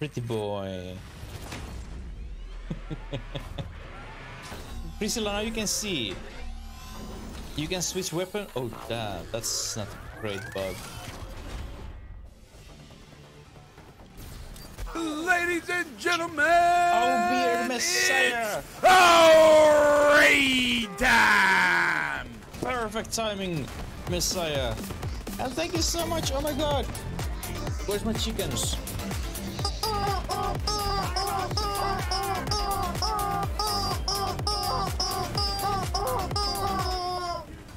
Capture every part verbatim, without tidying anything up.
Pretty boy. Priscilla, now you can see. You can switch weapon. Oh, damn, that's not a great bug. Ladies and gentlemen, oh, beer messiah! It's O R E time! Perfect timing, messiah. And thank you so much. Oh my god, where's my chickens?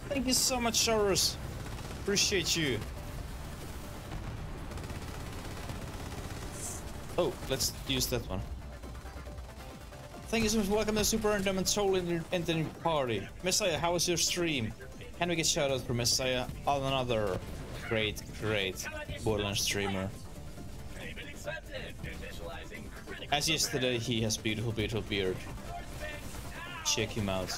Thank you so much, Showers. Appreciate you. Oh, let's use that one. Thank you so much. Welcome to Super Random and Soul Entering Party. Messiah, how was your stream? Can we get shout out for Messiah? Another great, great Borderlands streamer. As yesterday, he has beautiful, beautiful beard. Check him out.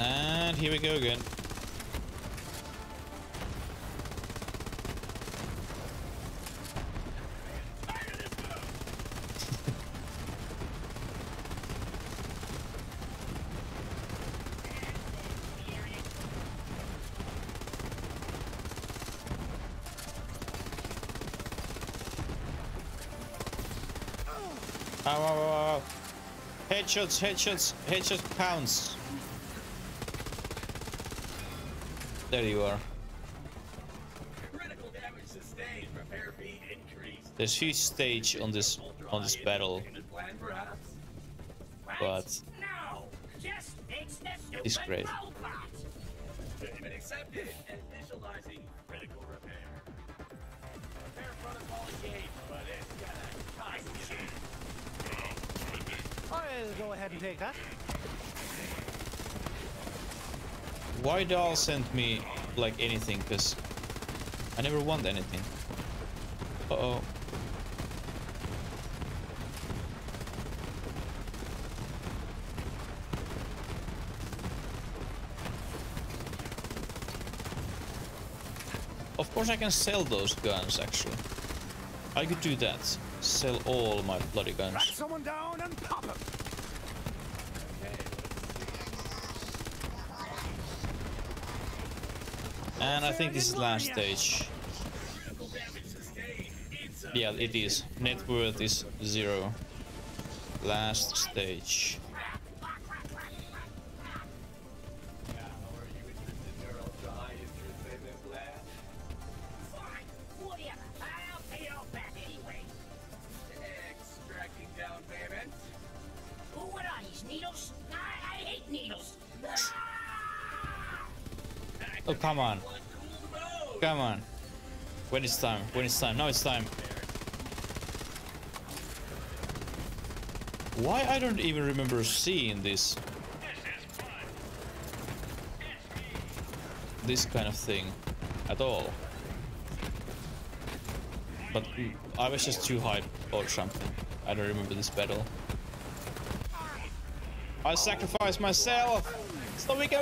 And here we go again. Ow, ow, ow, ow. Headshots, headshots, headshots, pounds. There you are. Critical damage sustained. Repair speed increased. There's huge stage on this on this battle, but it's great. I'll go ahead and take that. Why Dahl sent me like anything, because I never want anything. Uh oh. Of course I can sell those guns actually. I could do that. Sell all my bloody guns. Track someone down and pop him. And I think this is last stage. Yeah, it is. Net worth is zero. Last stage. Oh, come on. Come on. When it's time. When it's time. Now it's time. Why I don't even remember seeing this. This kind of thing. At all. But I was just too hyped or something. I don't remember this battle. I sacrificed myself so we can